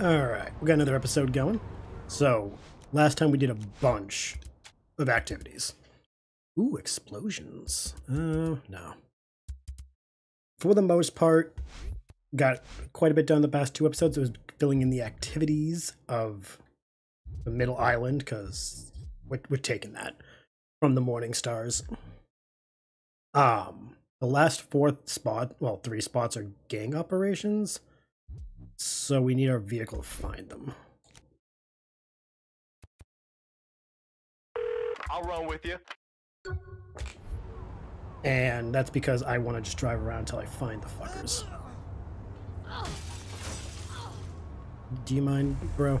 Alright, we got another episode going. So, last time we did a bunch of activities. Ooh, explosions. No. For the most part, got quite a bit done the past two episodes. It was filling in the activities of the Middle Island, because we're taking that from the Morning Stars. The last three spots are gang operations. So we need our vehicle to find them. I'll run with you. And that's because I want to just drive around until I find the fuckers. Do you mind, bro?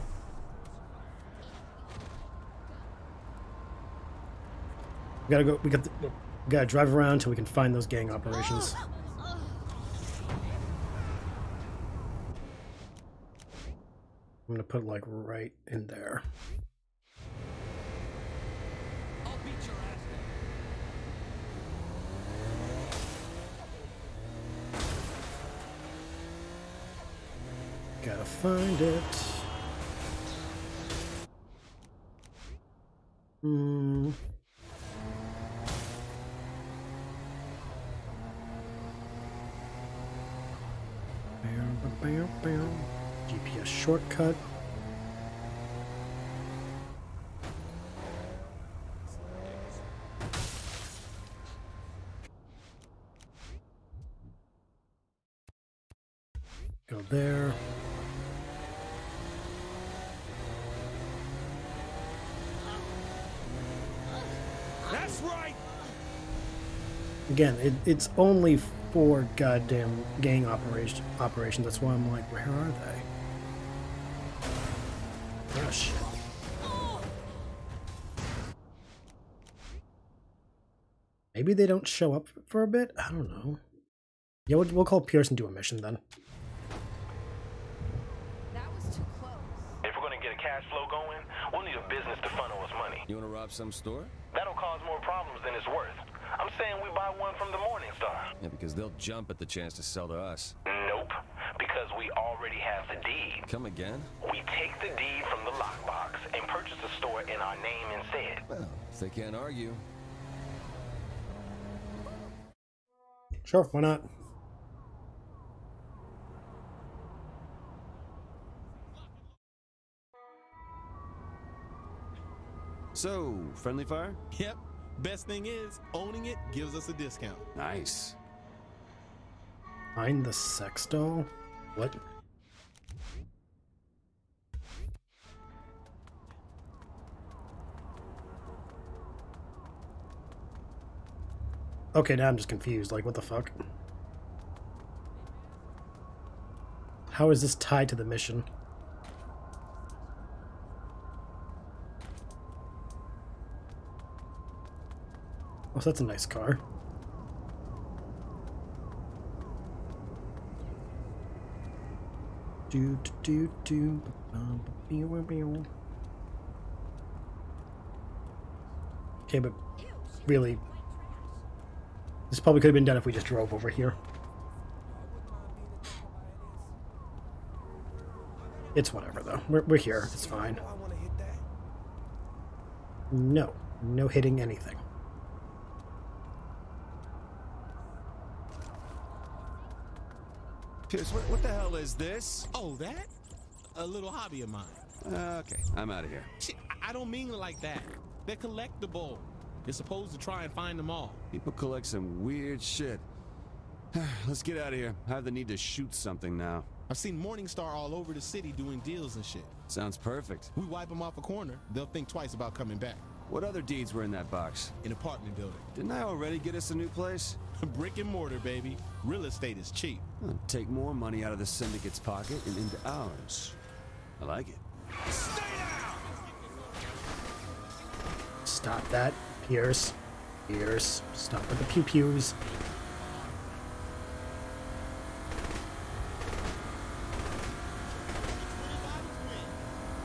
We gotta go. We gotta drive around until we can find those gang operations. I'm gonna put like right in there. I'll beat your ass. Gotta find it. GPS shortcut. Go there. That's right. Again, it's only four goddamn gang operations. That's why I'm like, where are they? Oh, shit. Maybe they don't show up for a bit? I don't know. Yeah, we'll call Pierce and do a mission then. That was too close. If we're gonna get a cash flow going, we'll need a business to funnel us money. You wanna rob some store? That'll cause more problems than it's worth. I'm saying we buy one from the Morning Star. Yeah, because they'll jump at the chance to sell to us. Nope, because we already have the deed. Come again? We take the deed from the lockbox and purchase a store in our name instead. Well, if they can't argue. Sure, why not? So, friendly fire? Yep. Best thing is, owning it gives us a discount. Nice. Find the sex doll? What? Okay, now I'm just confused. Like, what the fuck? How is this tied to the mission? Oh, that's a nice car. Do do do do. Okay, but really, this probably could have been done if we just drove over here. It's whatever though. We're here. It's fine. No, no hitting anything. What the hell is this? Oh, that? A little hobby of mine. Okay, I'm out of here. Shit, I don't mean like that. They're collectible. You're supposed to try and find them all. People collect some weird shit. Let's get out of here. I have the need to shoot something now. I've seen Morning Star all over the city doing deals and shit. Sounds perfect. We wipe them off a corner, they'll think twice about coming back. What other deeds were in that box? An apartment building. Didn't I already get us a new place? Brick and mortar, baby. Real estate is cheap. I'll take more money out of the syndicate's pocket and into ours. I like it. Stay down! Stop that, Pierce. Pierce, stop with the pew-pews.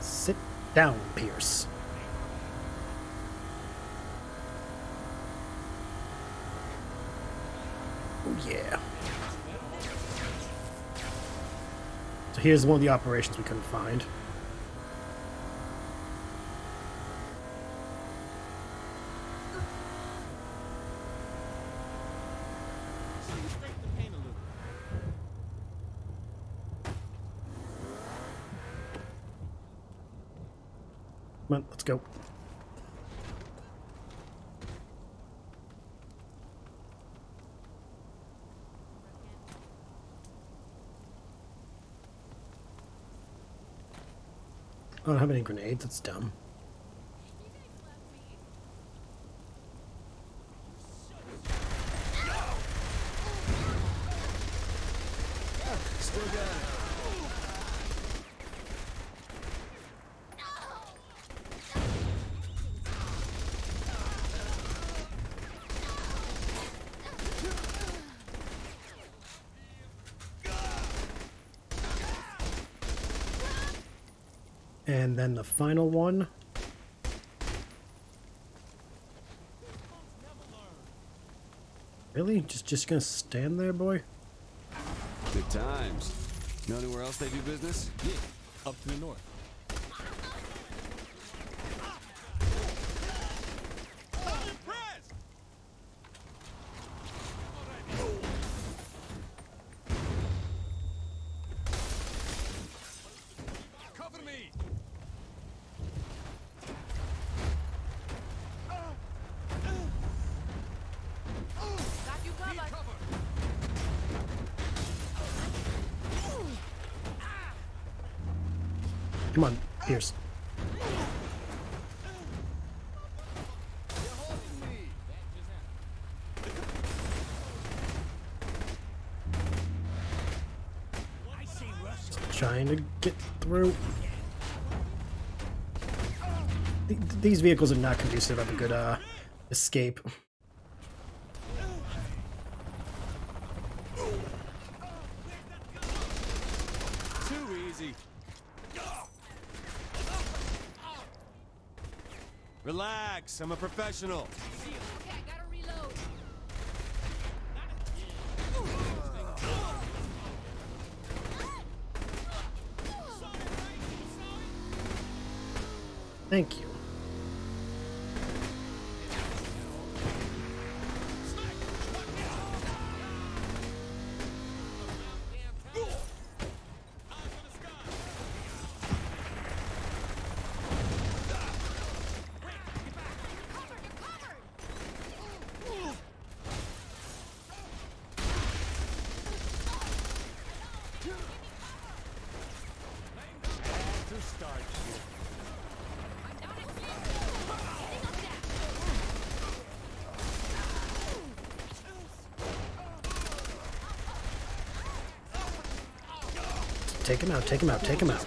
Sit down, Pierce. here's one of the operations we couldn't find. Come on, let's go. I don't have any grenades, that's dumb. And then the final one. Really? Just gonna stand there, boy? Good times. Know anywhere else they do business? Yeah, up to the north. Come on, Pierce. Just trying to get through. These vehicles are not conducive of a good escape. Relax, I'm a professional. Okay, I gotta reload. Thank you. Take him out, take him out, take him out.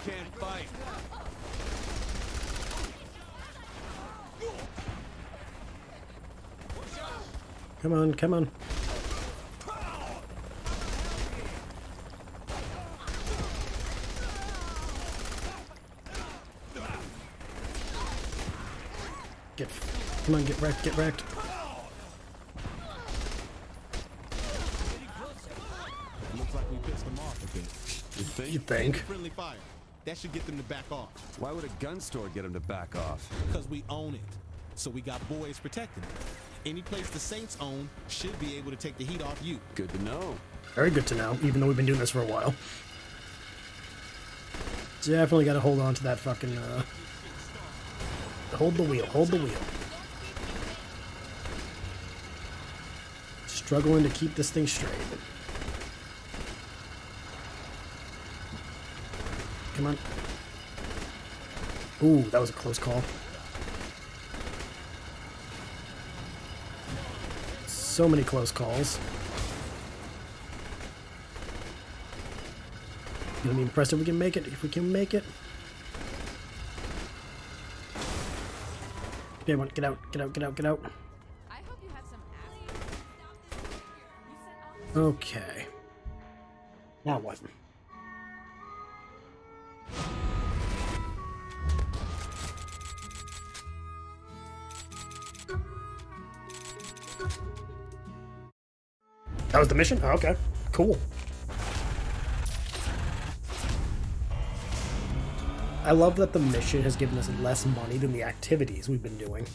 Come on, come on. Come on, get wrecked, get wrecked. Looks like we pissed them off a bit. You think? Friendly fire. That should get them to back off. Why would a gun store get them to back off? Because we own it. So we got boys protecting it. Any place the Saints own should be able to take the heat off you. Good to know. Very good to know, even though we've been doing this for a while. Definitely got to hold on to that fucking... Hold the wheel, hold the wheel. Struggling to keep this thing straight. Come on. Ooh, that was a close call. So many close calls. Gonna be impressed if we can make it, if we can make it. Okay, everyone, get out, get out, get out, get out. Okay. Now what? That was the mission? Oh, okay. Cool. I love that the mission has given us less money than the activities we've been doing.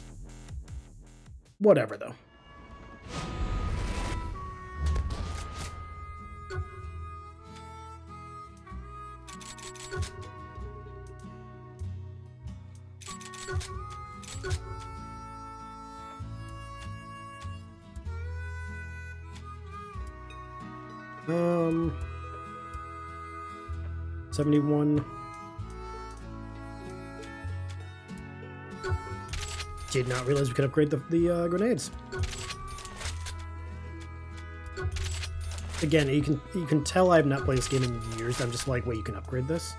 Whatever, though. $71. Did not realize we could upgrade the grenades. Again, you can tell I have not played this game in years. I'm just like, wait, you can upgrade this?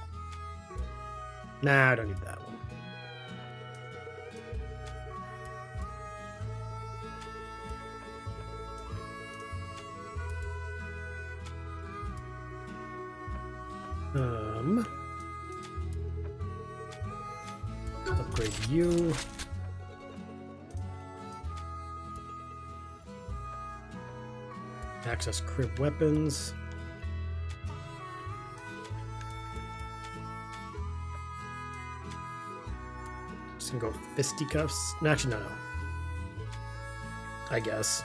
Nah, I don't need that one. Upgrade you. Access crib weapons. Just gonna go fisticuffs. No, actually, no. I guess.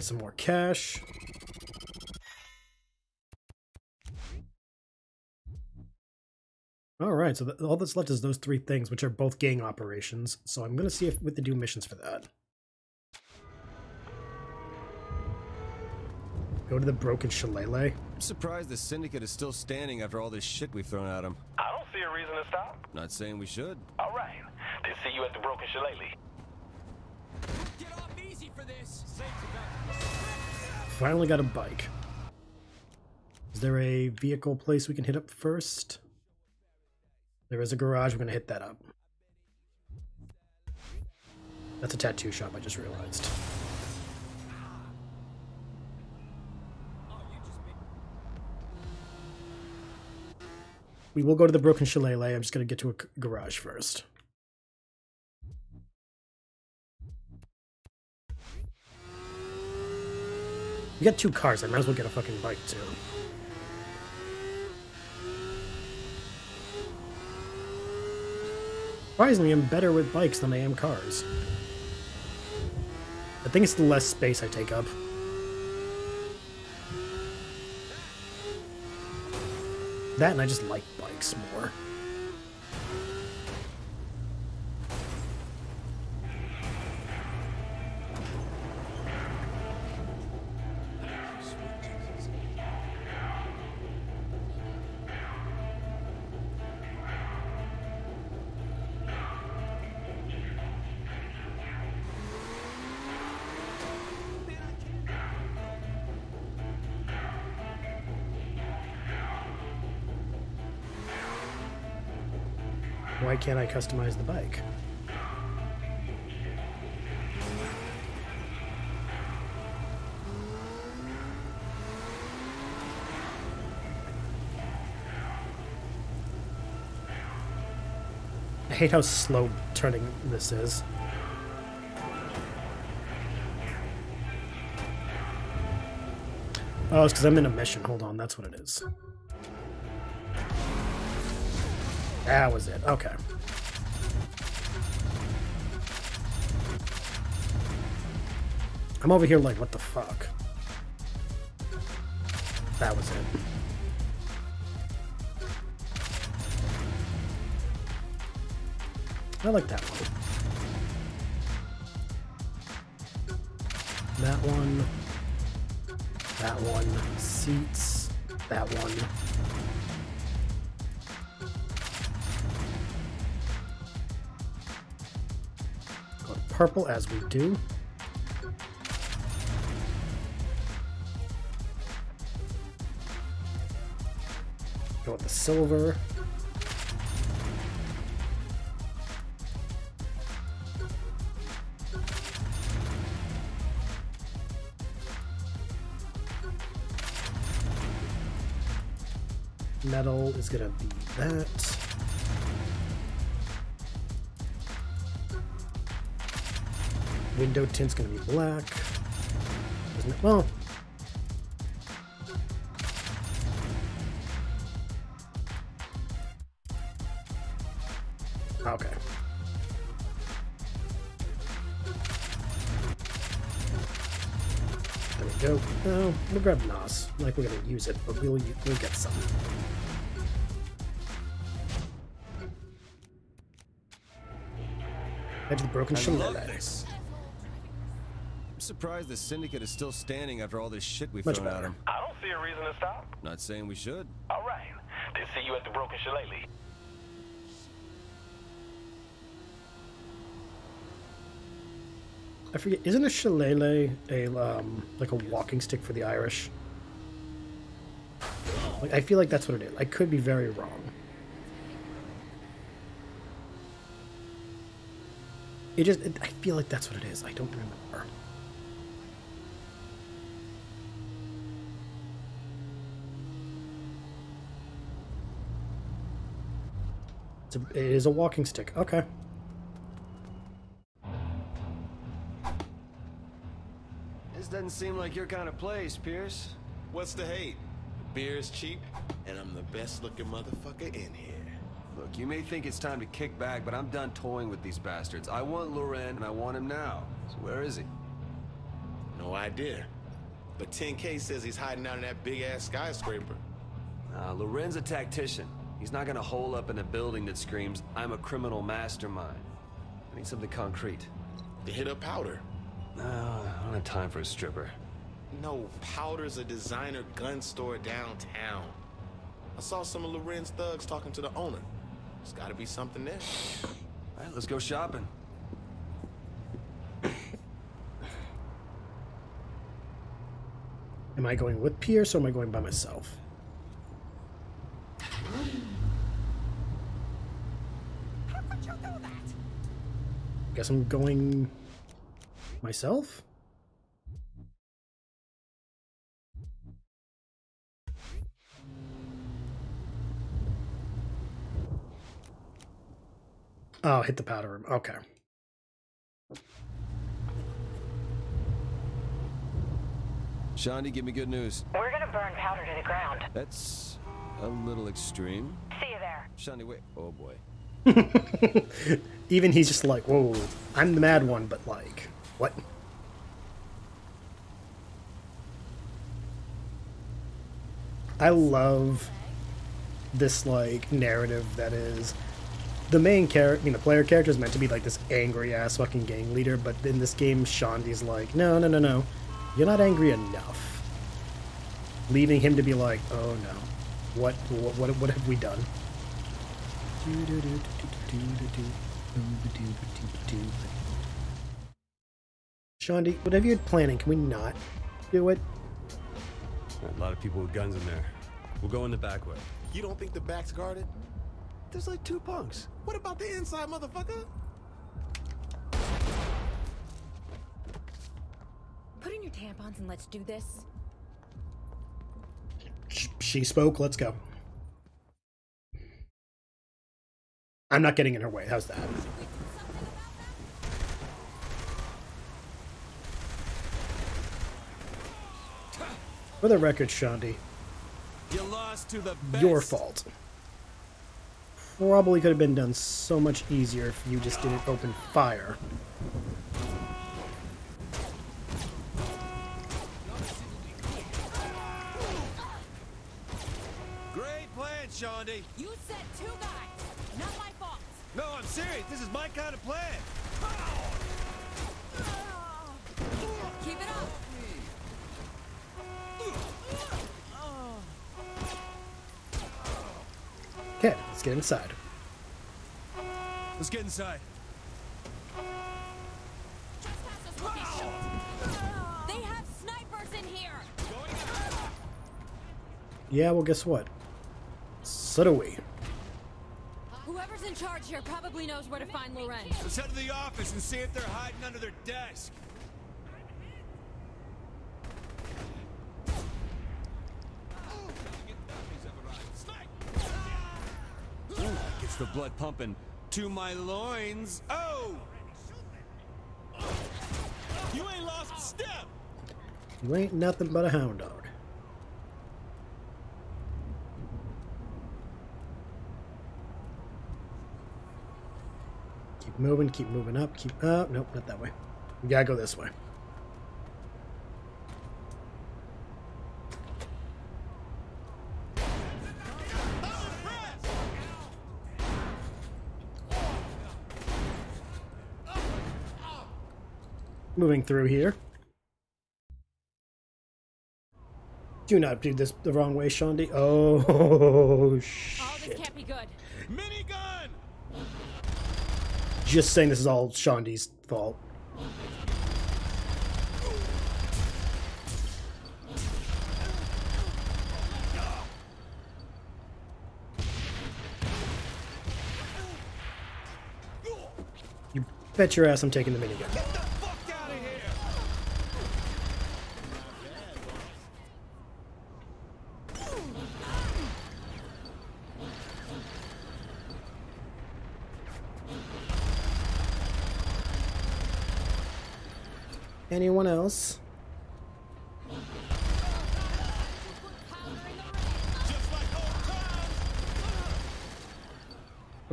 Some more cash. All right, so all that's left is those three things, which are both gang operations. So I'm going to see if we can do missions for that. Go to the Broken Shillelagh. I'm surprised the Syndicate is still standing after all this shit we've thrown at them. I don't see a reason to stop. Not saying we should. All right, then see you at the Broken Shillelagh. Get off easy for this. Finally got a bike. Is there a vehicle place we can hit up first? There is a garage. We're going to hit that up. That's a tattoo shop, I just realized. We will go to the Broken Shillelagh. I'm just going to get to a garage first. We got two cars, I might as well get a fucking bike too. Surprisingly, I'm better with bikes than I am cars. I think it's the less space I take up. That and I just like bikes more. Why can't I customize the bike? I hate how slow turning this is. Oh, it's because I'm in a mission. Hold on, that's what it is. That was it. Okay. I'm over here like, what the fuck? That was it. I like that one. That one. That one. Seats. That one. Purple as we do. Go with the silver. metal is gonna be that. Window tint's gonna be black. Isn't it? Well, okay. There we go. Oh, we'll grab NOS. Like we're gonna use it, but we'll get some. Head to the Broken Shillelagh. Surprised the Syndicate is still standing after all this shit we've thrown at them. I don't see a reason to stop. Not saying we should. All right. Then see you at the Broken Shillelagh. I forget. Isn't a shillelagh a like a walking stick for the Irish? Like I feel like that's what it is. I could be very wrong. I feel like that's what it is. I don't remember. It is a walking stick. Okay. This doesn't seem like your kind of place, Pierce. What's the hate? The beer is cheap, and I'm the best-looking motherfucker in here. Look, you may think it's time to kick back, but I'm done toying with these bastards. I want Loren, and I want him now. So where is he? No idea. But 10K says he's hiding out in that big-ass skyscraper. Loren's a tactician. He's not gonna hole up in a building that screams, "I'm a criminal mastermind." I need something concrete. They hit a powder. No, I don't have time for a stripper. No, Powder's a designer gun store downtown. I saw some of Loren's thugs talking to the owner. There's gotta be something there. All right, let's go shopping. Am I going with Pierce or am I going by myself? How could you do that? Guess I'm going myself. Oh, hit the powder room. Okay. Shaundi, give me good news. We're gonna burn powder to the ground. That's a little extreme. See you there. Shaundi, wait. Oh, boy. Even he's just like, whoa, I'm the mad one, but like, what? I love this, like, narrative that is the main character, I mean, the player character is meant to be like this angry ass fucking gang leader, but in this game, Shaundi's like, no, no, no, no, you're not angry enough. Leaving him to be like, oh no. What have we done? Shaundi, whatever you're planning, can we not do it? A lot of people with guns in there. We'll go in the back way. You don't think the back's guarded? There's like 2 punks. What about the inside, motherfucker? Put in your tampons and let's do this. She spoke, let's go. I'm not getting in her way. How's that? For the record, Shaundi, you lost to the best. Your fault. Probably could have been done so much easier if you just didn't open fire. Great plan, Shaundi. You said 2 guys, not my fault. No, I'm serious. This is my kind of plan. Keep it up. Okay, let's get inside. Let's get inside. Just past us, we'll be shot. They have snipers in here. Yeah, well, guess what? So do we. Whoever's in charge here probably knows where to find Loren. Let's head to the office and see if they're hiding under their desk. gets the blood pumping to my loins. Oh! You ain't lost a step! You ain't nothing but a hound dog. Keep moving up, keep up. Nope, not that way. We gotta go this way. Moving through here. Do not do this the wrong way, Shaundi. Oh, shit. Oh, this can't be good. Minigun! Just saying this is all Shaundi's fault. You bet your ass I'm taking the minigun. Anyone else? Come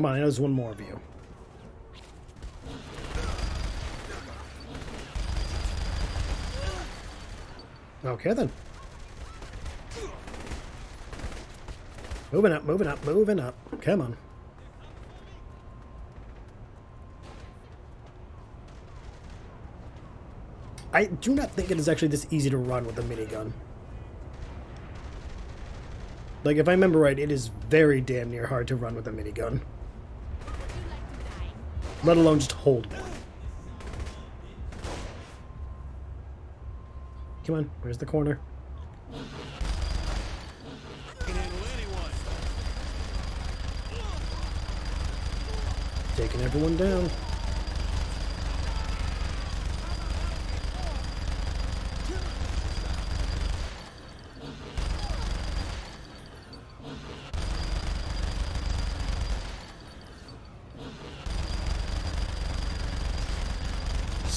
on, I know there's one more of you. Okay then. Moving up, moving up, moving up. Come on. I do not think it is actually this easy to run with a minigun. Like, if I remember right, it is very damn near hard to run with a minigun. Let alone just hold one. Come on, where's the corner? Taking everyone down.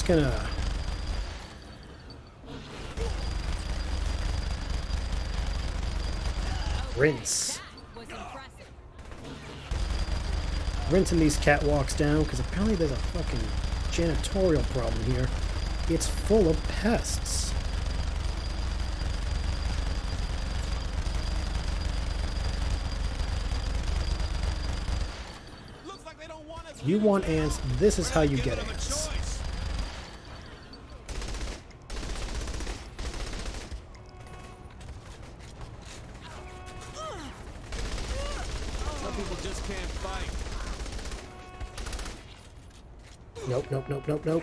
Gonna rinsing these catwalks down, because apparently there's a fucking janitorial problem here. It's full of pests. Looks like they don't want us. You want ants, this is how you get ants. Nope, nope, nope, nope.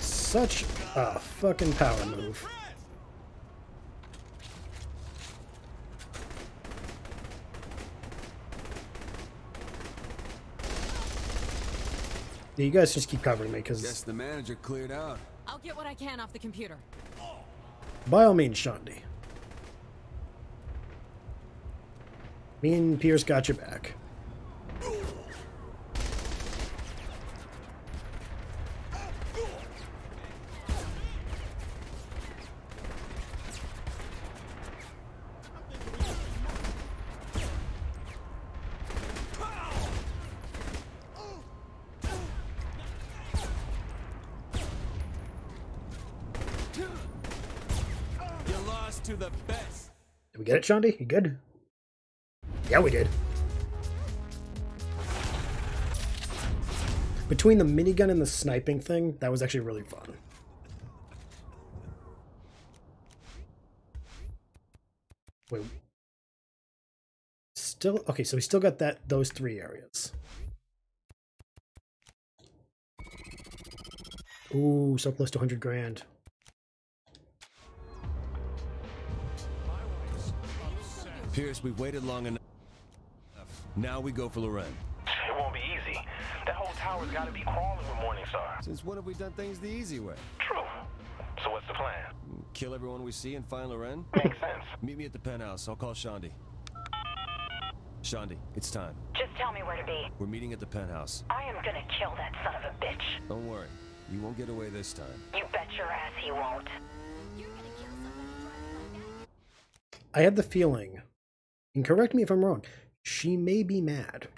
Such a fucking power move. Yeah, you guys just keep covering me, because yes, the manager cleared out. I'll get what I can off the computer. By all means, Shaundi. Me and Pierce got your back. You lost to the best. Did we get it, Shaundi? You good? Yeah, we did. Between the minigun and the sniping thing, that was actually really fun. Wait. Still okay, so we still got that those three areas. Ooh, so close to 100 grand. Pierce, we waited long enough. Now we go for Loren. It won't be easy. That whole tower's got to be crawling with Morning Stars. Since when have we done things the easy way? True. So what's the plan? Kill everyone we see and find Loren? Makes sense. Meet me at the penthouse. I'll call Shaundi. Shaundi, it's time. Just tell me where to be. We're meeting at the penthouse. I am gonna kill that son of a bitch. Don't worry. You won't get away this time. You bet your ass he won't. You're gonna kill somebody driving like that. I had the feeling, and correct me if I'm wrong, she may be mad.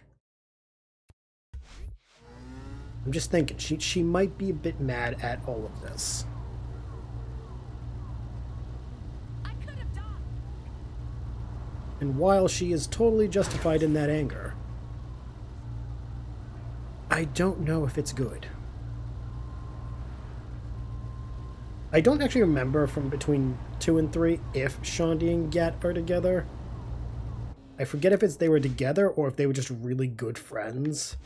I'm just thinking, she might be a bit mad at all of this. I could have died. And while she is totally justified in that anger, I don't know if it's good. I don't actually remember from between 2 and 3 if Shaundi and Gat are together. I forget if it's they were together or if they were just really good friends,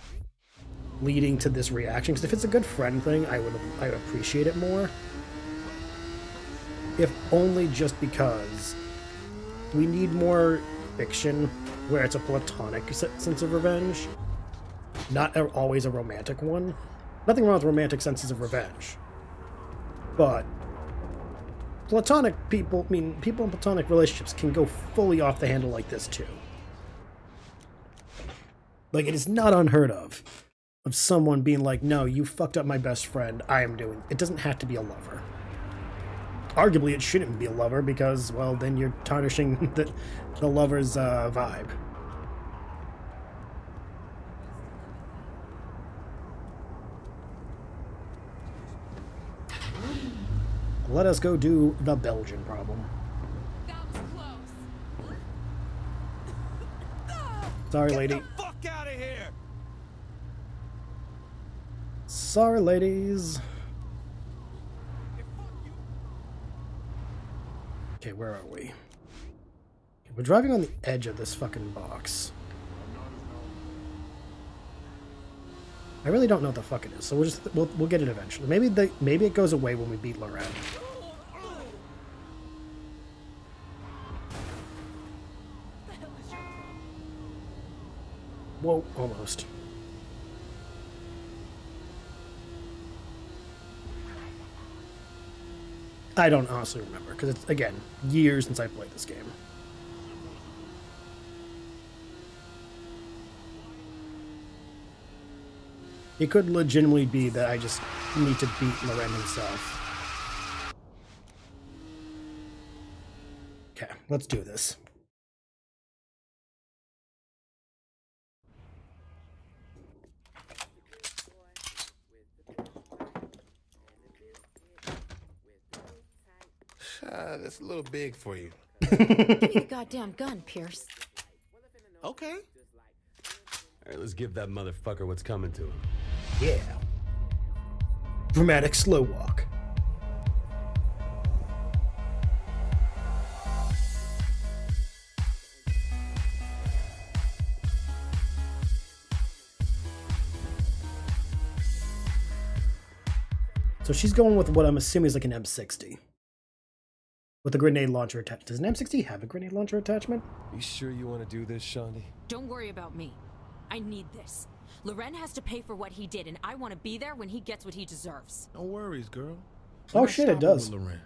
leading to this reaction, because if it's a good friend thing, I would appreciate it more. If only just because we need more fiction where it's a platonic sense of revenge, not always a romantic one. Nothing wrong with romantic senses of revenge, but platonic people, I mean, people in platonic relationships can go fully off the handle like this too. Like, it is not unheard of someone being like, no, you fucked up my best friend, I am doing it. Doesn't have to be a lover. Arguably, it shouldn't be a lover because, well, then you're tarnishing the lover's vibe. Let us go do the Belgian problem. That was close. Sorry, lady. Get the fuck out of here. Sorry, ladies. Okay, where are we? Okay, we're driving on the edge of this fucking box. I really don't know what the fuck it is, so we'll get it eventually. Maybe it goes away when we beat Loren. Whoa, almost. I don't honestly remember, because it's, again, years since I played this game. It could legitimately be that I just need to beat Loren himself. Okay, let's do this. That's a little big for you. Give me the goddamn gun, Pierce. Okay. All right, let's give that motherfucker what's coming to him. Yeah. Dramatic slow walk. So she's going with what I'm assuming is like an M60. With a grenade launcher attachment. Does an M60 have a grenade launcher attachment? You sure you want to do this, Shaundi? Don't worry about me. I need this. Loren has to pay for what he did, and I want to be there when he gets what he deserves. No worries, girl. Oh shit, it does. Loren,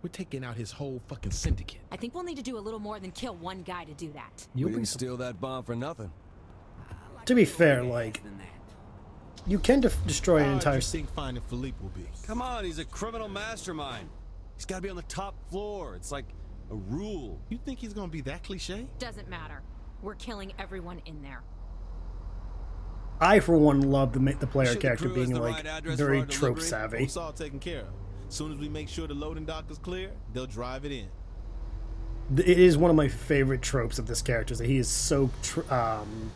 we're taking out his whole fucking syndicate. I think we'll need to do a little more than kill one guy to do that. You can steal that bomb for nothing. To be fair, like, you can destroy an entire. Finding Philippe will be. Come on, he's a criminal mastermind. He's got to be on the top floor. It's like a rule. You think he's going to be that cliche? Doesn't matter. We're killing everyone in there. I, for one, love the player character being like very trope savvy. It's all taken care of. As soon as we make sure the loading dock is clear, they'll drive it in. It is one of my favorite tropes of this character, is that he is so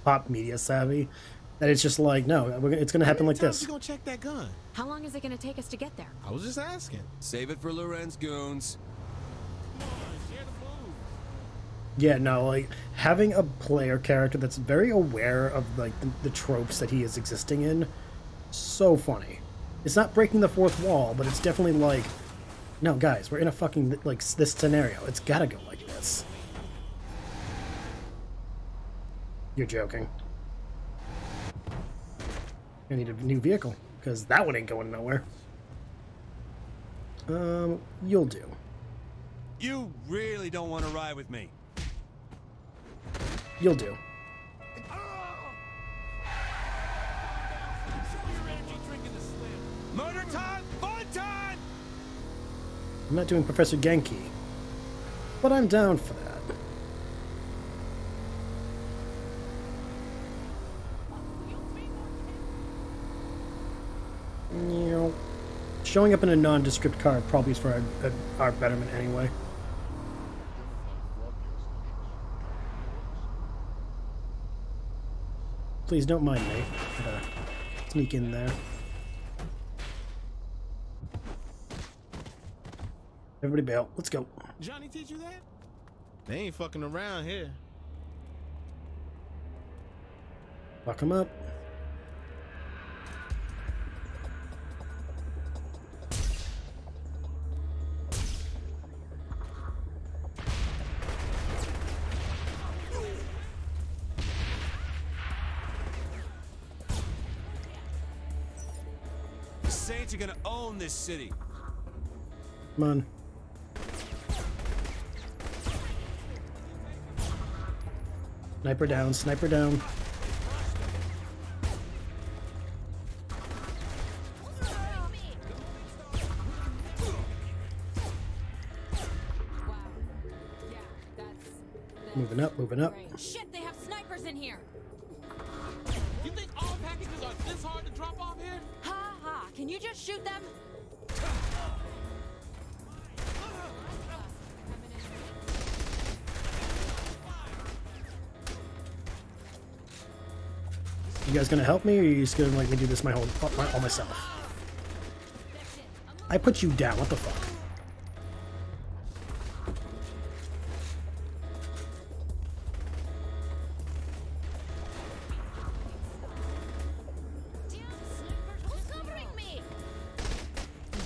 pop media savvy that it's just like, no, it's going to happen like this. Gonna check that gun? How long is it going to take us to get there? I was just asking. Save it for Loren's goons. Yeah, no, like, having a player character that's very aware of, like, the tropes that he is existing in, so funny. It's not breaking the fourth wall, but it's definitely like, no, guys, we're in a fucking, like, this scenario. It's gotta go like this. You're joking. I need a new vehicle, because that one ain't going nowhere. You'll do. You really don't want to ride with me. You'll do. Murder time, fun time! I'm not doing Professor Genki, but I'm down for that. You know, showing up in a nondescript car probably is for our betterment anyway. Please don't mind me. Sneak in there. Everybody bail. Let's go. Johnny teach you that? They ain't fucking around here. Fuck him up. The Saints are gonna own this city. Come on. Sniper down, sniper down. Moving up, moving up. Shit, they have snipers in here. You think all packages are this hard to drop off here? Ha ha, can you just shoot them? You guys gonna help me, or are you just gonna let me do this my whole all myself? I put you down. What the fuck?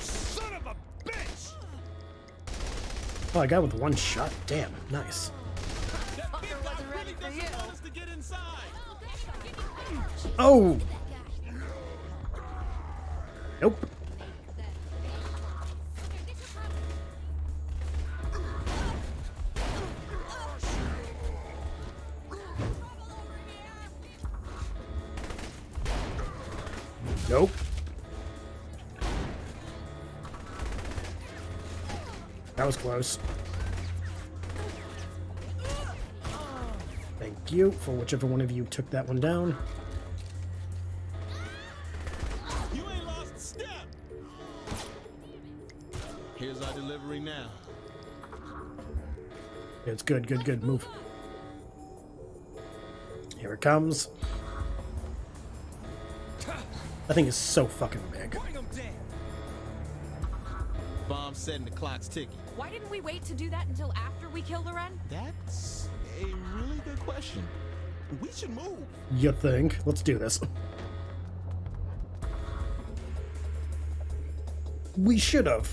Son of a bitch! Oh, I got with one shot. Damn, nice. Oh! Nope. Nope. That was close. Thank you for whichever one of you took that one down. It's good, good, good. Move. Here it comes. That thing is so fucking big. Bomb setting, the clock's ticking. Why didn't we wait to do that until after we kill Loren? That's a really good question. We should move. You think? Let's do this. We should have.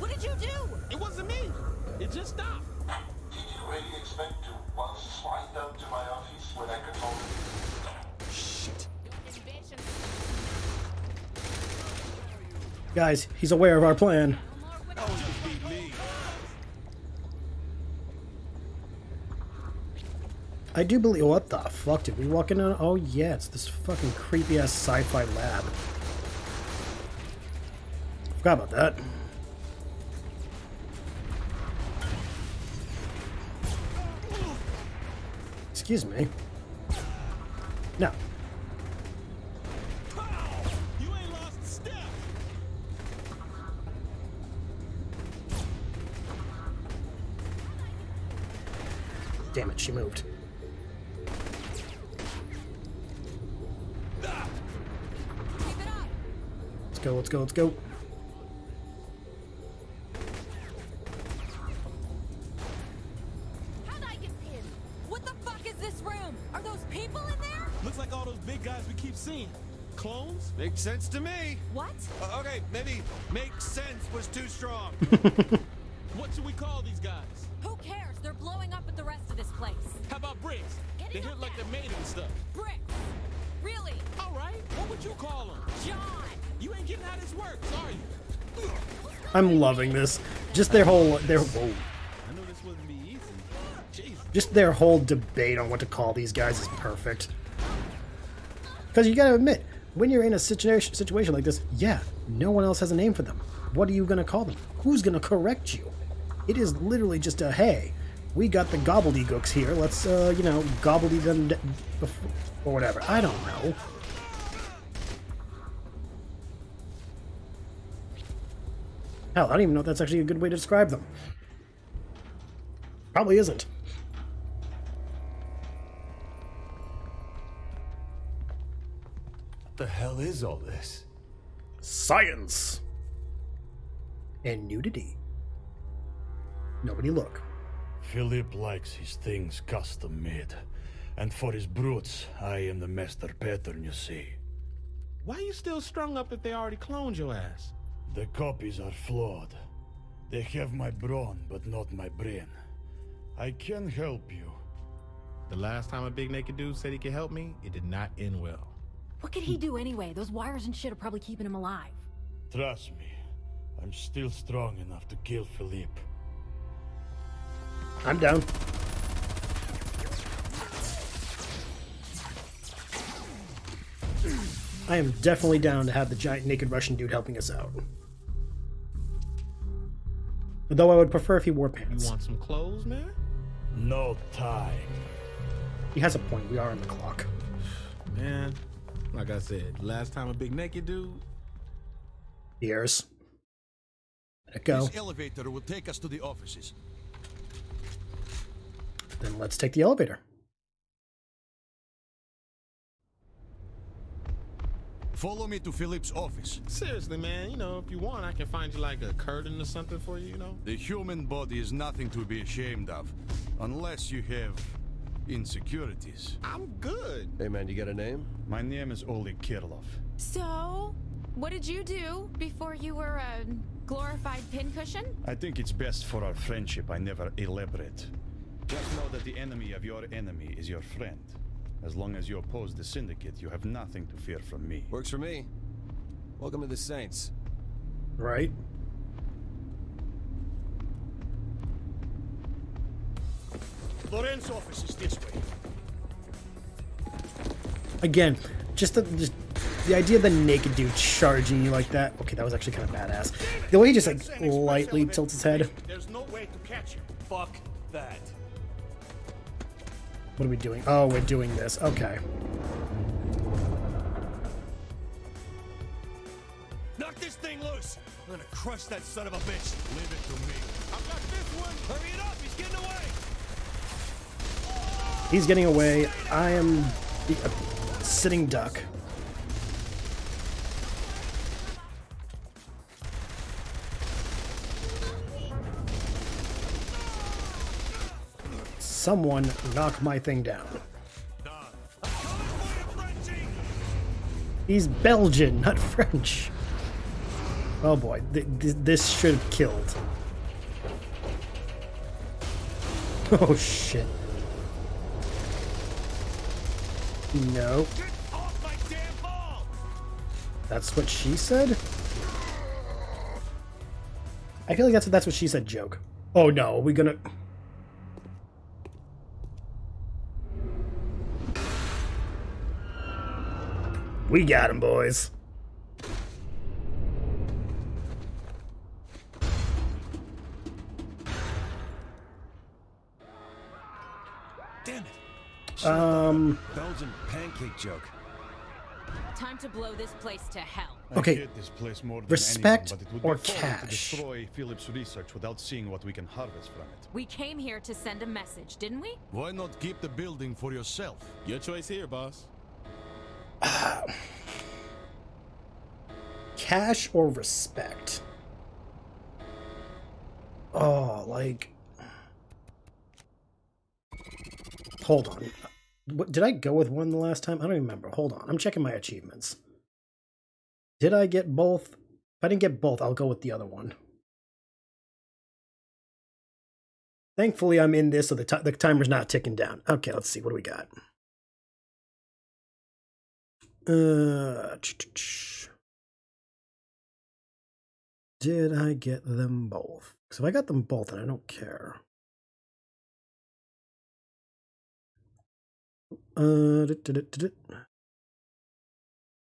What did you do? It wasn't me. It just stopped. Really expect to once slide down to my office when I control it. Shit. Guys, he's aware of our plan. Oh, I do believe. What the fuck did we walk in on? Oh yeah, it's this fucking creepy ass sci-fi lab. Forgot about that. Excuse me. No. You ain't lost a step. Damn it, she moved. Let's go, let's go, let's go. Makes sense to me. What? Okay, maybe "makes sense" was too strong. What should we call these guys? Who cares? They're blowing up at the rest of this place. How about bricks? They hit like they're made and stuff. Bricks. Really? All right. What would you call them? John. You ain't getting how this works, are you? I'm loving this. Just their whole their whole debate on what to call these guys is perfect. Because you gotta admit, when you're in a situation like this, yeah, no one else has a name for them. What are you gonna call them? Who's gonna correct you? It is literally just a, hey, we got the gobbledygooks here, let's, you know, gobbledy them or whatever. I don't know. Hell, I don't even know if that's actually a good way to describe them. Probably isn't. What the hell is all this? Science! And nudity. Nobody look. Philippe likes his things custom made. And for his brutes, I am the master pattern, you see. Why are you still strung up if they already cloned your ass? The copies are flawed. They have my brawn, but not my brain. I can help you. The last time a big naked dude said he could help me, it did not end well. What could he do anyway? Those wires and shit are probably keeping him alive. Trust me, I'm still strong enough to kill Philippe. I'm down. I am definitely down to have the giant naked Russian dude helping us out. Though I would prefer if he wore pants. You want some clothes, man? No time. He has a point. We are on the clock. Man, like I said, last time a big naked dude. Pierce. Let it go. This elevator will take us to the offices. Then let's take the elevator. Follow me to Philippe's office. Seriously, man, you know, if you want, I can find you like a curtain or something for you, you know? The human body is nothing to be ashamed of, unless you have insecurities. I'm good. Hey, man, you got a name? My name is Oleg Kirov. So, what did you do before you were a glorified pincushion? I think it's best for our friendship I never elaborate. Just know that the enemy of your enemy is your friend. As long as you oppose the Syndicate, you have nothing to fear from me. Works for me. Welcome to the Saints. Right. Loren's office is this way. Again, just the idea of the naked dude charging you like that. Okay, that was actually kind of badass. The way he just like lightly tilts his head. There's no way to catch you. Fuck that. What are we doing? Oh, we're doing this. Okay. Knock this thing loose. I'm gonna crush that son of a bitch. Leave it to me. I've got this one. Hurry it up. He's getting away. Oh! He's getting away. I am the sitting duck. Someone knock my thing down. He's Belgian, not French. Oh boy, this should have killed. Oh shit. No. That's what she said? I feel like that's what she said joke. Oh no, are we gonna... We got him, boys. Damn it. Belgian pancake joke. Time to blow this place to hell. Okay. This place more than respect anyone, or cash. To destroy Philip's research without seeing what we can harvest from it. We came here to send a message, didn't we? Why not keep the building for yourself? Your choice here, boss. Cash or respect? Oh, like... Hold on. What, did I go with one the last time? I don't remember. Hold on. I'm checking my achievements. Did I get both? If I didn't get both, I'll go with the other one. Thankfully, I'm in this, so the timer's not ticking down. Okay, let's see. What do we got? did I get them both? Because if I got them both, then I don't care. I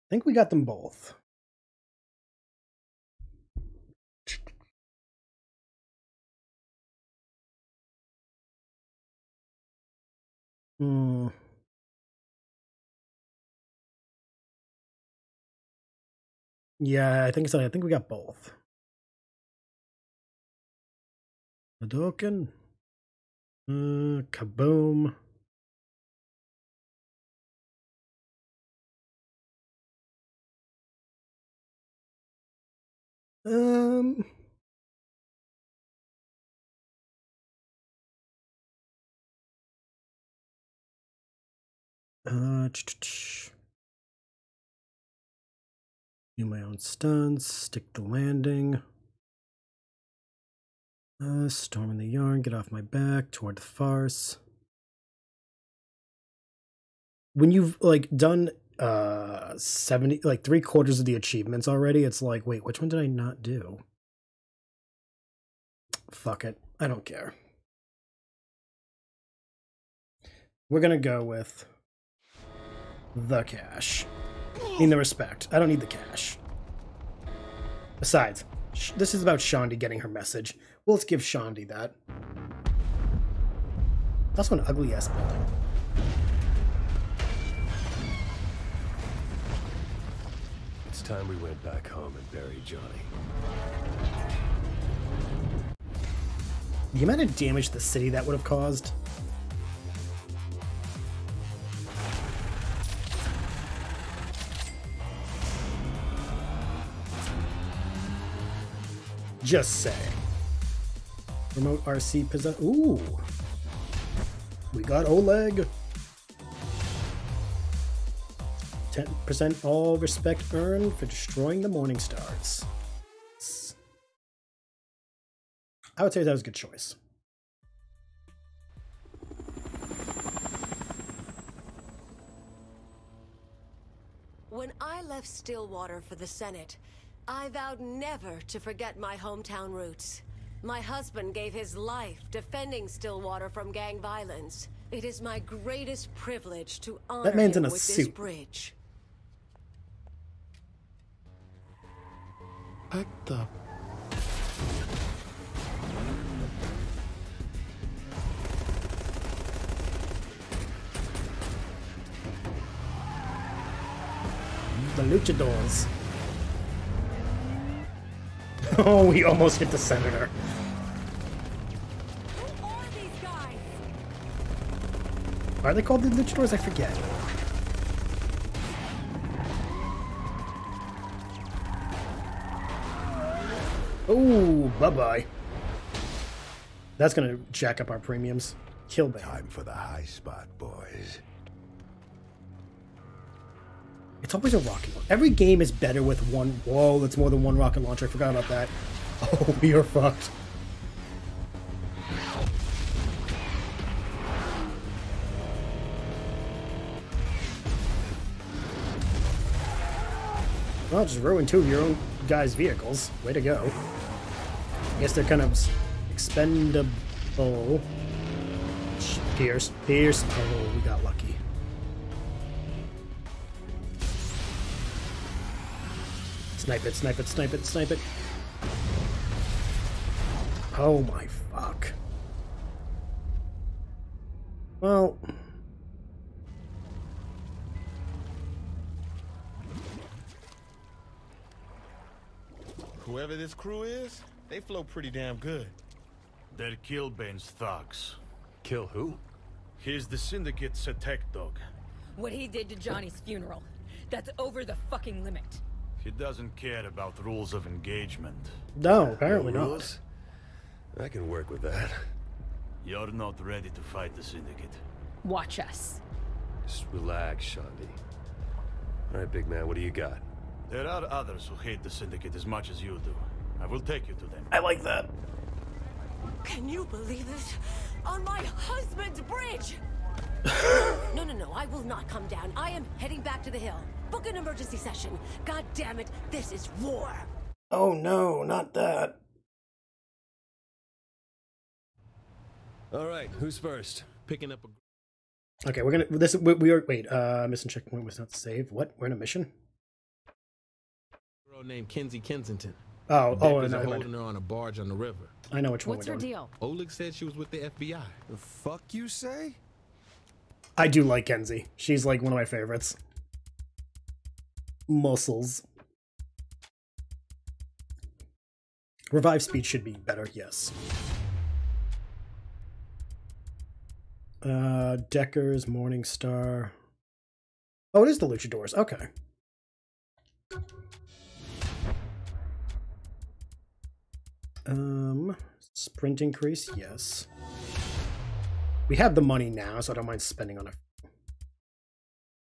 think we got them both. Hmm. Yeah, I think so. I think we got both. Hadouken. Kaboom. Do my own stunts, stick the landing, storm in the yarn, get off my back, toward the farce. When you've like done 70, like 3/4 of the achievements already, it's like, wait, which one did I not do? Fuck it, I don't care. We're gonna go with the cash. Need the respect. I don't need the cash. Besides, this is about Shaundi getting her message. Well, let's give Shaundi that. That's one ugly ass building. It's time we went back home and buried Johnny. The amount of damage to the city that would have caused. Just saying. Remote RC possess. Ooh. We got Oleg. 10% all respect earned for destroying the Morning Stars. I would say that was a good choice. When I left Stillwater for the Senate, I vowed never to forget my hometown roots. My husband gave his life defending Stillwater from gang violence. It is my greatest privilege to honor him with this bridge. What the? The Luchadors. Oh, we almost hit the senator. Who are these guys? Are they called the Luchadors? I forget. Oh, bye-bye. That's gonna jack up our premiums. Killbane. Time for the high spot, boys. It's always a rocket launcher. Every game is better with one. Whoa, that's more than one rocket launcher. I forgot about that. Oh, we are fucked. Well, just ruin two of your own guys' vehicles. Way to go. I guess they're kind of expendable. Pierce. Pierce. Oh, we got lucky. Snipe it, snipe it, snipe it, snipe it. Oh my fuck. Well. Whoever this crew is, they flow pretty damn good. They're Killbane's thugs. Kill who? He's the Syndicate's attack dog. What he did to Johnny's funeral. That's over the fucking limit. He doesn't care about the rules of engagement. No, apparently not. I can work with that. You're not ready to fight the Syndicate. Watch us. Just relax, Shaundi. All right, big man, what do you got? There are others who hate the Syndicate as much as you do. I will take you to them. I like that. Can you believe this? On my husband's bridge! No, no, no, I will not come down. I am heading back to the hill. Book an emergency session. God damn it, this is war. Oh no, not that. All right, who's first? Picking up a... Okay, we're gonna... We are... Wait, mission checkpoint was not saved. What? We're in a mission? Girl named Kinzie Kensington. Oh, oh, no, holding her on a barge on the river. I know which one. What's her deal? Oleg said she was with the FBI. The fuck you say? I do like Kinzie. She's like one of my favorites. Muscles. Revive speed should be better, yes. Deckers, Morning Star. Oh, it is the Luchadors. Okay. Sprint increase, yes. We have the money now, so I don't mind spending on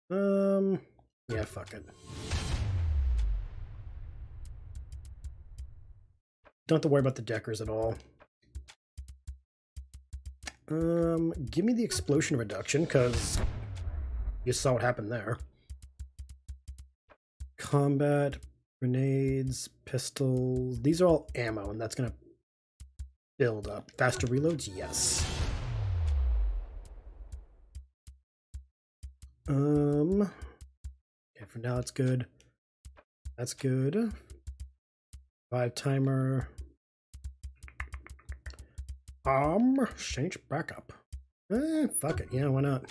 it. Yeah, fuck it. Don't have to worry about the Deckers at all. Give me the explosion reduction, because you saw what happened there. Combat, grenades, pistols. These are all ammo, and that's going to build up. Faster reloads? Yes. Okay, for now it's good. That's good. 5 timer. Change back up. Fuck it. Yeah, why not?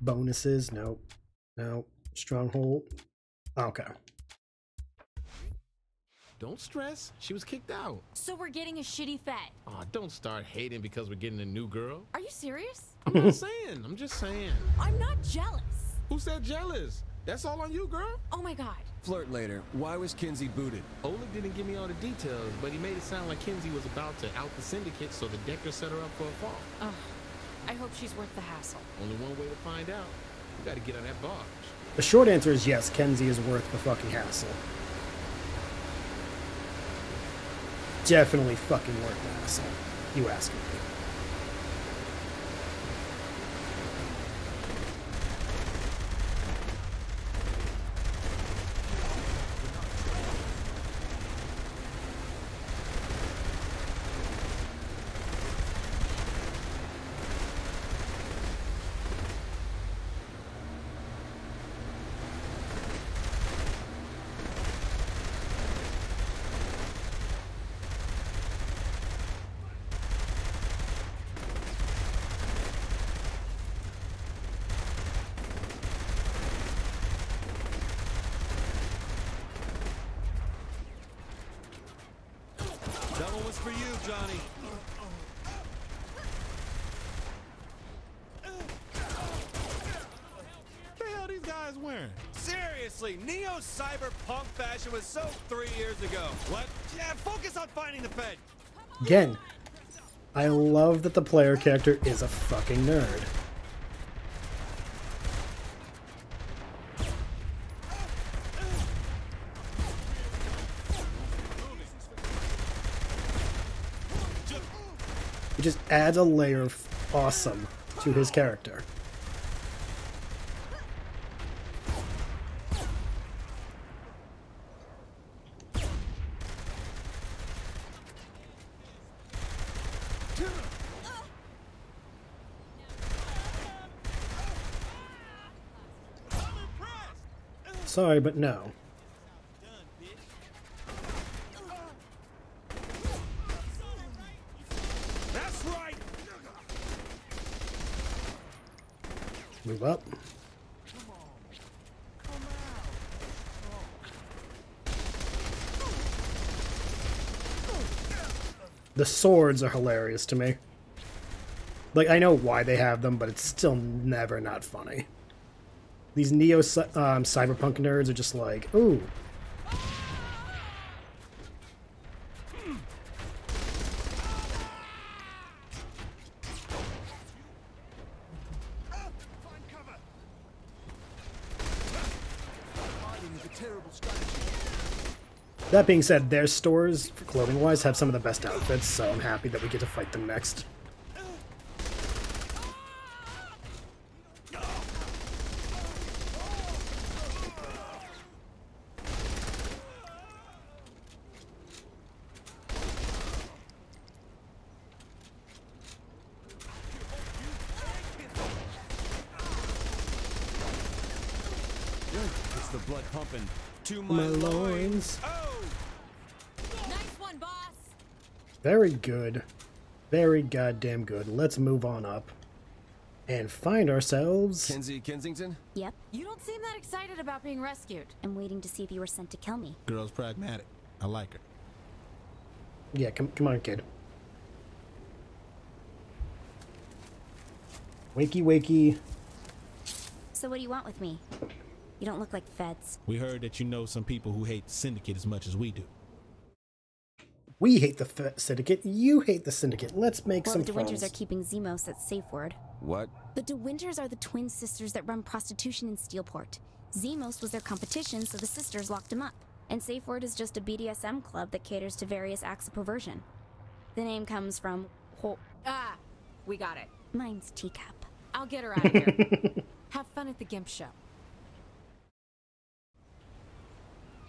Bonuses? Nope. Nope. Stronghold. Okay. Don't stress. She was kicked out. So we're getting a shitty fet. Oh, don't start hating because we're getting a new girl. Are you serious? I'm not saying. I'm just saying. I'm not jealous. Who said jealous? That's all on you, girl. Oh my god. Flirt later. Why was Kinzie booted? Oleg didn't give me all the details, but he made it sound like Kinzie was about to out the syndicate, so the Decker set her up for a fall. Ugh. I hope she's worth the hassle. Only one way to find out. You gotta get on that barge. The short answer is yes, Kinzie is worth the fucking hassle. Definitely fucking worth the hassle. You ask me. For you, Johnny. What the hell are these guys wearing? Seriously, neo-cyberpunk fashion was so 3 years ago. What? Yeah, focus on finding the Fed. Again, I love that the player character is a fucking nerd. It just adds a layer of awesome to his character. Sorry, but no. Move up. The swords are hilarious to me. Like, I know why they have them, but it's still never not funny. These neo-cyberpunk nerds are just like, ooh. That being said, their stores, clothing-wise, have some of the best outfits, so I'm happy that we get to fight them next. keeps the blood pumping to my loins. Oh. Nice one, boss. Very good. Very goddamn good. Let's move on up and find ourselves Kinzie Kensington. Yep. You don't seem that excited about being rescued. I'm waiting to see if you were sent to kill me. Girl's pragmatic. I like her. Yeah, come on, kid. Wakey, wakey. So what do you want with me? You don't look like feds. We heard that you know some people who hate the Syndicate as much as we do. We hate the Syndicate. You hate the Syndicate. Let's make some friends. Well, the DeWinters are keeping Zimos at SafeWord. What? The DeWinters are the twin sisters that run prostitution in Steelport. Zimos was their competition, so the sisters locked him up. And SafeWord is just a BDSM club that caters to various acts of perversion. The name comes from... we got it. Mine's Teacup. I'll get her out of here. Have fun at the Gimp show.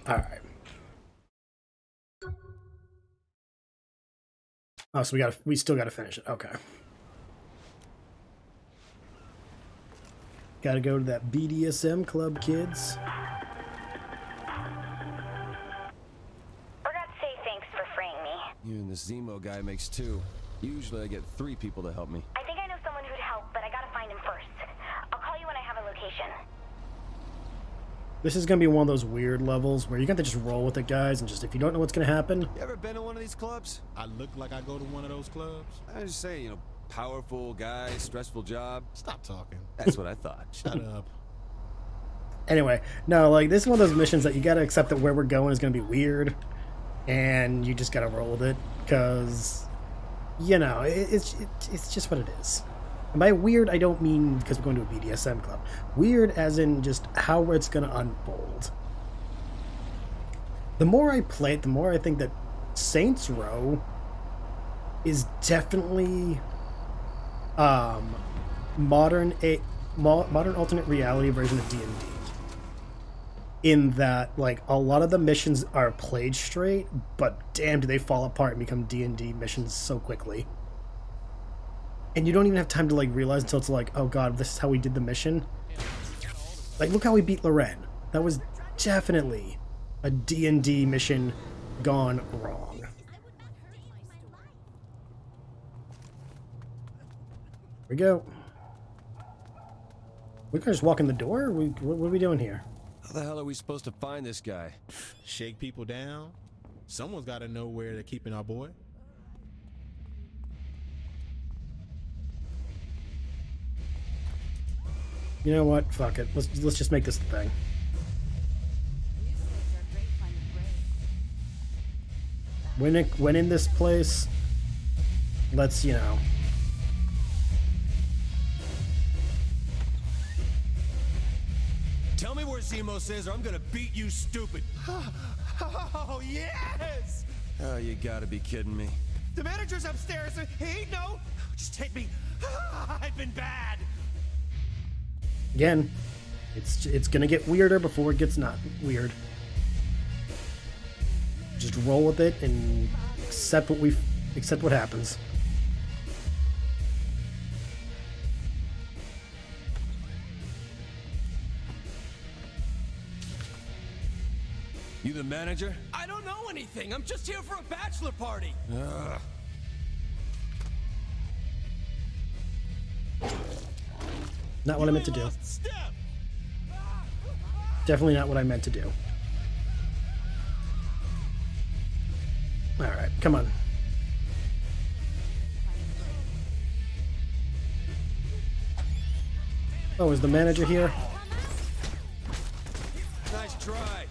Alright. Oh, so we still gotta finish it. Okay. Gotta go to that BDSM club, kids. Forgot to say thanks for freeing me. You and this Zemo guy makes two. Usually I get three people to help me. I think I know someone who'd help, but I gotta find him first. I'll call you when I have a location. This is gonna be one of those weird levels where you got to just roll with it, guys, and just if you don't know what's gonna happen. You ever been to one of these clubs? I look like I go to one of those clubs. I just say, you know, powerful guy, stressful job. Stop talking. That's what I thought. Shut up. Anyway, no, like this is one of those missions that you gotta accept that where we're going is gonna be weird, and you just gotta roll with it because, you know, it's just what it is. And by weird, I don't mean because we're going to a BDSM club. Weird as in just how it's going to unfold. The more I play it, the more I think that Saints Row is definitely modern alternate reality version of D&D. In that, like, a lot of the missions are played straight, but damn, do they fall apart and become D&D missions so quickly. And you don't even have time to, like, realize until it's like, oh god, this is how we did the mission. Like, look how we beat Loren. That was definitely a D&D mission gone wrong. Here we go. We can just walk in the door? What are we doing here? How the hell are we supposed to find this guy? Shake people down? Someone's got to know where they're keeping our boy. You know what? Fuck it. Let's just make this the thing. When in this place, let's, you know. Tell me where Zimos is, or I'm gonna beat you, stupid. Oh yes! Oh, you gotta be kidding me. The manager's upstairs. He ain't no. Just take me. I've been bad. Again, it's gonna get weirder before it gets not weird. Just roll with it and accept what happens. You the manager? I don't know anything. I'm just here for a bachelor party. Ugh. Not what I meant to do. Definitely not what I meant to do. Alright, come on. Oh, is the manager here? Nice try.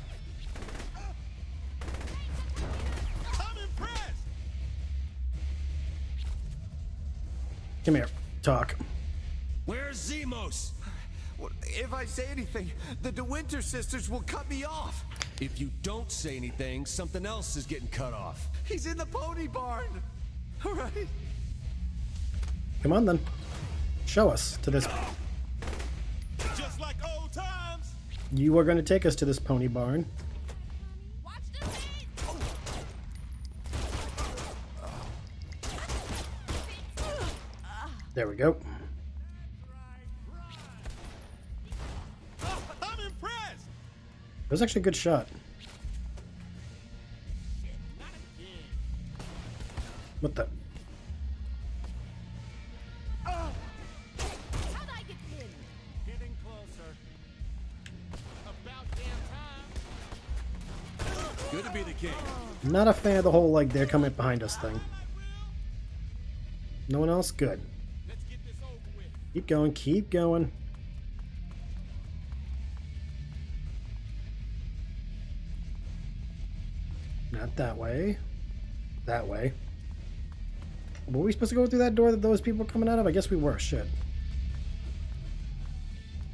I'm impressed. Come here. Talk. Where's Zimos? If I say anything, the DeWinter sisters will cut me off. If you don't say anything, something else is getting cut off. He's in the pony barn. All right. Come on then. Show us to this. Just like old times. You are going to take us to this pony barn. Watch the feet. There we go. It was actually a good shot. What the? How'd I get pinned? Getting closer. About damn time. Good to be the king. I'm not a fan of the whole like they're coming behind us thing. No one else? Good. Let's get this over with. Keep going, keep going. Not that way. That way. Were we supposed to go through that door that those people were coming out of? I guess we were. Shit.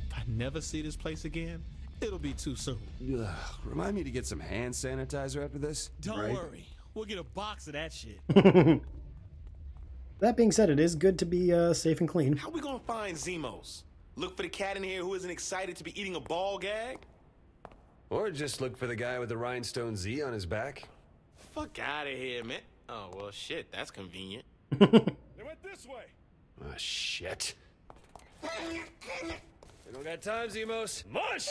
If I never see this place again, it'll be too soon. Ugh, remind me to get some hand sanitizer after this. Don't worry. We'll get a box of that shit. That being said, it is good to be safe and clean. How we gonna find Zimos? Look for the cat in here who isn't excited to be eating a ball gag? Or just look for the guy with the rhinestone Z on his back? Fuck out of here, man. Oh, well, shit. That's convenient. They went this way. Oh, shit. They don't got time, Zimos. Mush!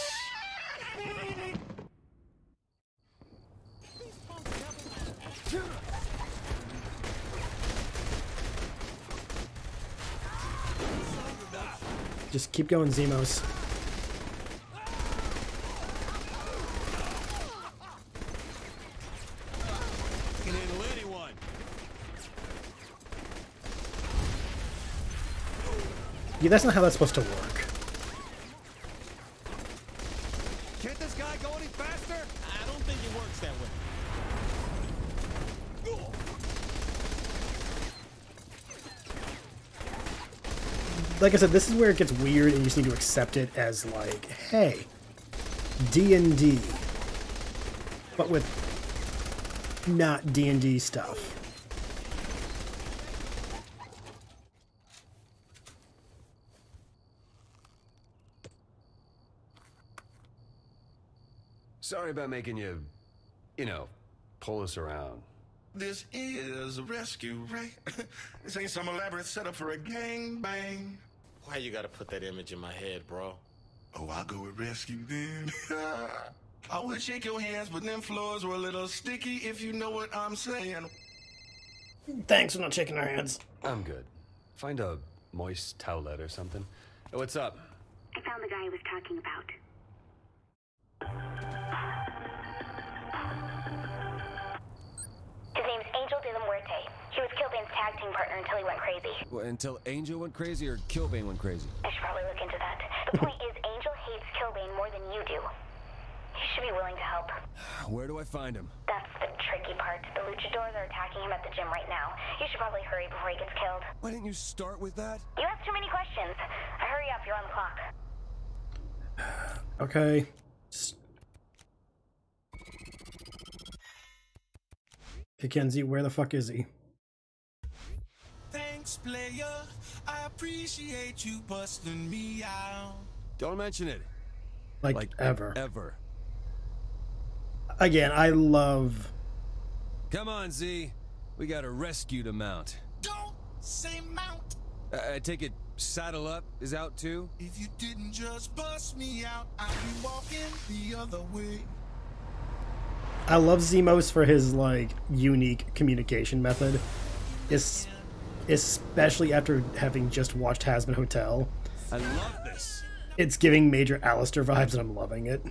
Just keep going, Zimos. Yeah, that's not how that's supposed to work. Can't this guy go any faster? I don't think it works that way. Like I said, this is where it gets weird and you just need to accept it as like, hey, D&D. But with not D&D stuff. Sorry about making you, you know, pull us around. This is a rescue, right? This ain't some elaborate setup for a gangbang. Why you gotta put that image in my head, bro? Oh, I'll go with rescue then. I would shake your hands, but them floors were a little sticky, if you know what I'm saying. Thanks for not shaking our hands. I'm good. Find a moist towelette or something. Hey, what's up? I found the guy I was talking about. His name's Angel de la Muerte. He was Killbane's tag team partner until he went crazy. Well, until Angel went crazy or Killbane went crazy? I should probably look into that. The point is, Angel hates Killbane more than you do. He should be willing to help. Where do I find him? That's the tricky part. The Luchadors are attacking him at the gym right now. You should probably hurry before he gets killed. Why didn't you start with that? You asked too many questions. Hurry up, you're on the clock. Okay. Kinzie, where the fuck is he? Thanks, player. I appreciate you busting me out. Don't mention it. Like ever. Ever. Again, I love... Come on, Z. We got a rescue to mount. Don't say mount. I take it saddle up is out too? If you didn't just bust me out, I'd be walking the other way. I love Zimos for his like unique communication method, especially after having just watched Hazbin Hotel. I love this. It's giving major Alistair vibes, and I'm loving it.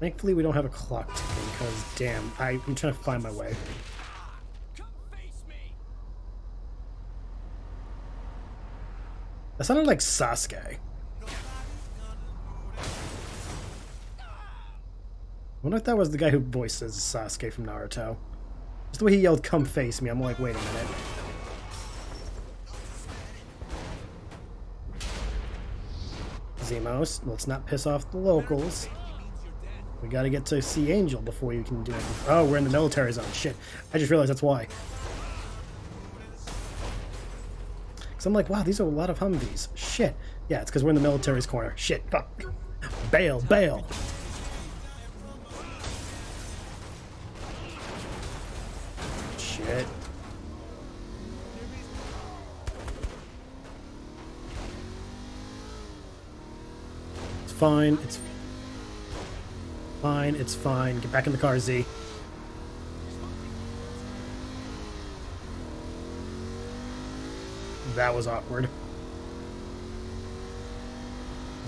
Thankfully, we don't have a clock ticking because, damn, I'm trying to find my way. That sounded like Sasuke. I wonder if that was the guy who voices Sasuke from Naruto. Just the way he yelled, "Come face me," I'm like, wait a minute. Zimos, let's not piss off the locals. We gotta get to see Angel before you can do anything. Oh, we're in the military zone. Shit. I just realized that's why. Because I'm like, wow, these are a lot of Humvees. Shit. Yeah, it's because we're in the military's corner. Shit. Fuck. Bail, bail. fine. It's fine. It's fine. Get back in the car, Z. That was awkward.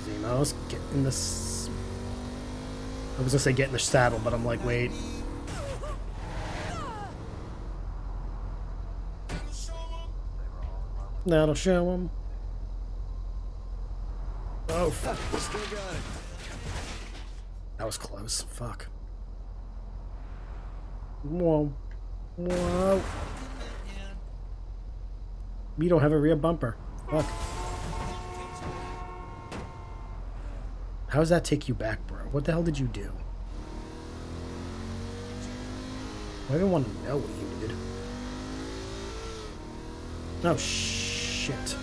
Zimos, get in the... I was gonna say get in the saddle, but I'm like, wait. That'll show him. Oh, fuck. That was close. Fuck. Whoa. Whoa. We don't have a rear bumper. Fuck. How does that take you back, bro? What the hell did you do? I don't want to know what you did. Oh, shit.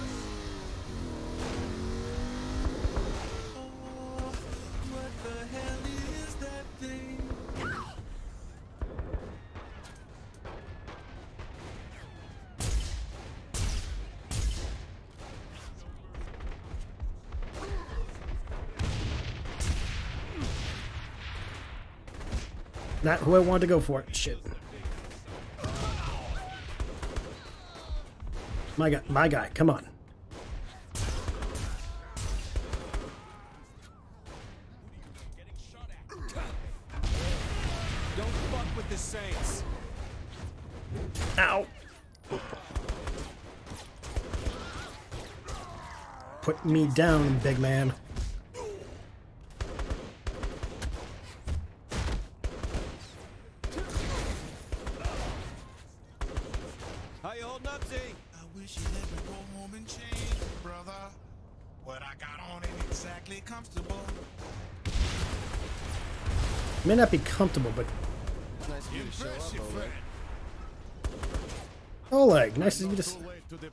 Not who I wanted to go for. Shit. My guy, come on. Don't fuck with the Saints. Ow. Put me down, big man. May not be comfortable, but nice to show up, Oleg. Oleg, nice to see you.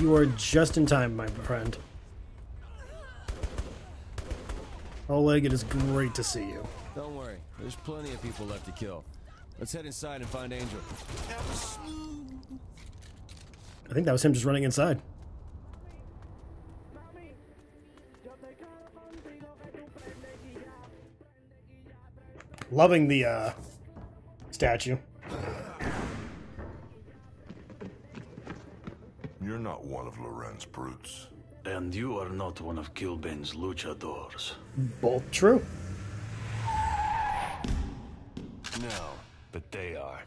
You are just in time, my friend. Oleg, it is great to see you. Don't worry, there's plenty of people left to kill. Let's head inside and find Angel. I think that was him just running inside. Loving the statue. You're not one of Loren's brutes. And you are not one of Killbane's luchadors. Both true. No, but they are.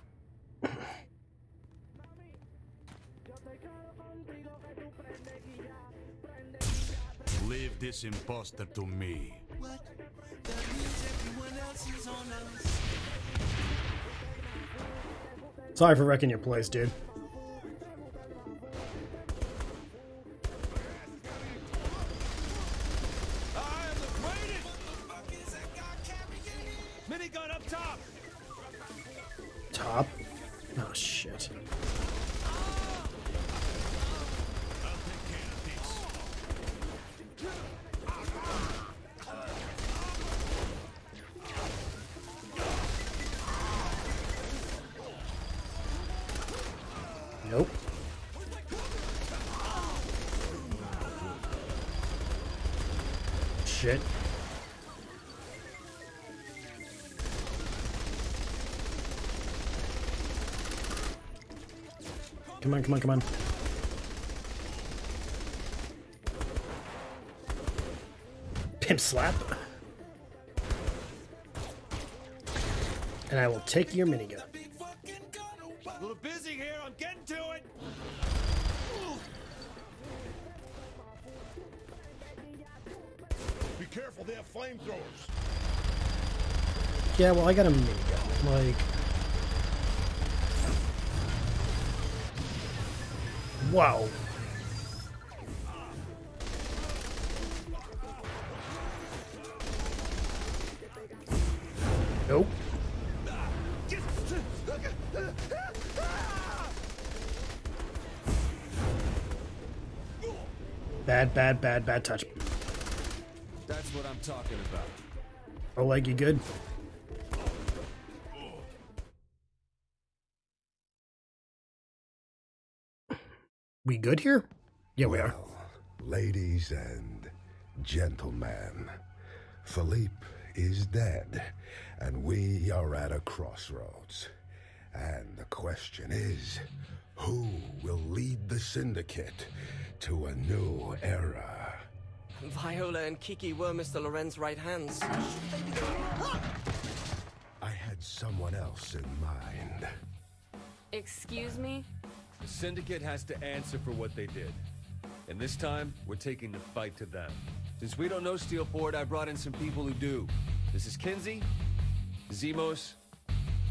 Leave this imposter to me. What? Sorry for wrecking your place, dude. Minigun up top. Top? Oh shit. Nope. Shit. Come on, come on, come on. Pimp slap. And I will take your minigun. A little busy here, I'm getting to it! Be careful, they have flamethrowers! Yeah, well, I got a minigun, like... Wow! Nope. Bad touch. That's what I'm talking about. Oleg, you good? We good here? Yeah, we are. Ladies and Gentlemen, Philippe is dead, and we are at a crossroads. And the question is, who will lead the Syndicate to a new era? Viola and Kiki were Mr. Loren's right hands. I had someone else in mind. Excuse me? The Syndicate has to answer for what they did. And this time, we're taking the fight to them. Since we don't know Steelport, I brought in some people who do. This is Kinzie, Zimos,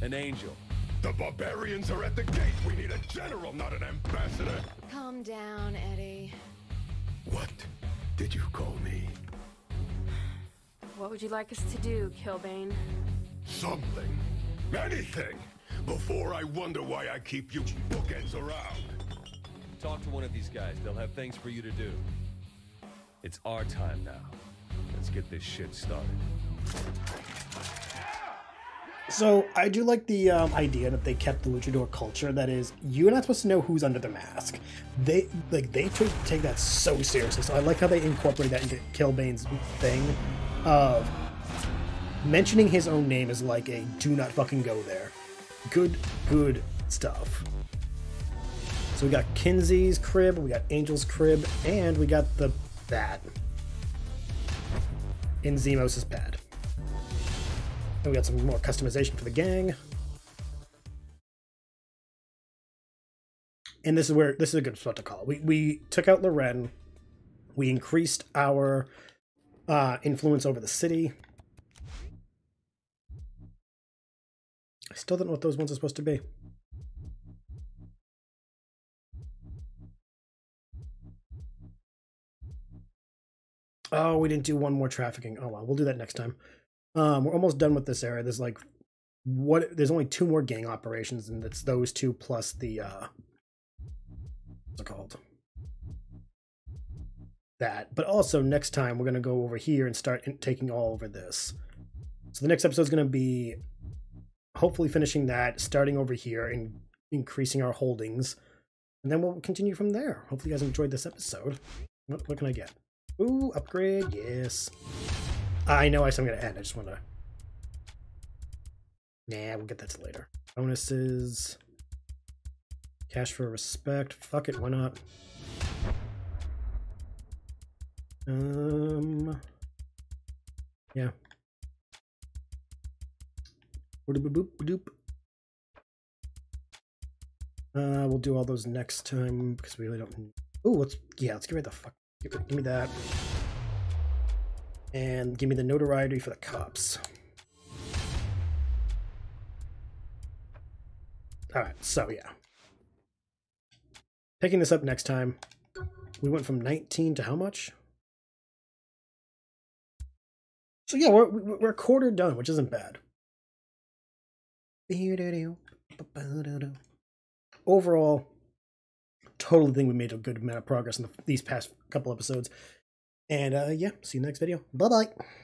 and Angel. The barbarians are at the gate! We need a general, not an ambassador! Calm down, Eddie. What did you call me? What would you like us to do, Killbane? Something. Anything! Before I wonder why I keep you bookends around. Talk to one of these guys. They'll have things for you to do. It's our time now. Let's get this shit started. So, I do like the idea that they kept the Luchador culture. That is, you're not supposed to know who's under the mask. They take that so seriously. So I like how they incorporate that into Killbane's thing of mentioning his own name is like a do not fucking go there. Good stuff. So we got Kinzie's crib, we got Angel's crib, and we got the bat in Zimos's pad. And we got some more customization for the gang. And this is where this is a good spot to call. We took out Loren. We increased our influence over the city. I still don't know what those ones are supposed to be. Oh, we didn't do one more trafficking. Oh well, we'll do that next time. We're almost done with this area. There's like there's only 2 more gang operations, and it's those 2 plus the what's it called? That. But also next time we're gonna go over here and start taking all over this. So the next episode is gonna be hopefully finishing that, starting over here and increasing our holdings, and then we'll continue from there. Hopefully you guys enjoyed this episode. What can I get? Ooh, upgrade, yes. I know I said I'm going to end. I just want to... Nah, we'll get that to later. Bonuses. Cash for respect. Fuck it, why not? Yeah. We'll do all those next time because we really don't... Ooh, let's get rid of the fuck. Give me that. And give me the notoriety for the cops. Alright, so yeah. Picking this up next time. We went from 19 to how much? So yeah, we're a quarter done, which isn't bad. Overall, totally think we made a good amount of progress in these past couple episodes. And yeah, see you in the next video. Bye-bye.